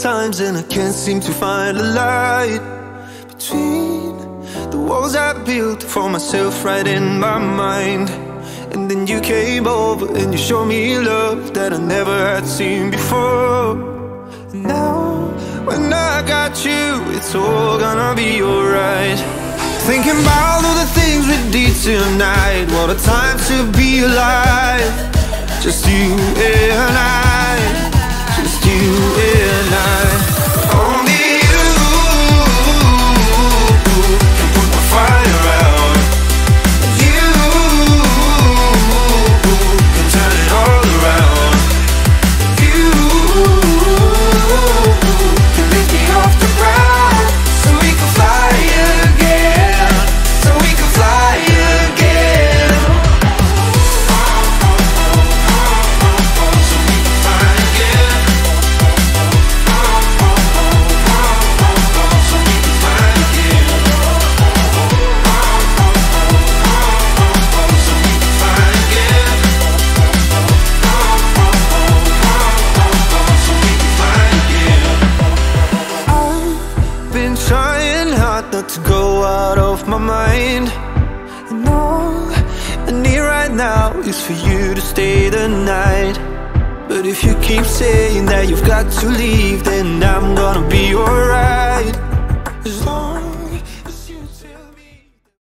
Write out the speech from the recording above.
times and I can't seem to find a light between the walls I built for myself right in my mind. And then you came over and you showed me love that I never had seen before. And now when I got you, it's all gonna be alright. Thinking about all the things we did tonight, what a time to be alive. Just you and I, just you and I. Only you can put the fire out. For you to stay the night, but if you keep saying that you've got to leave, then I'm gonna be alright.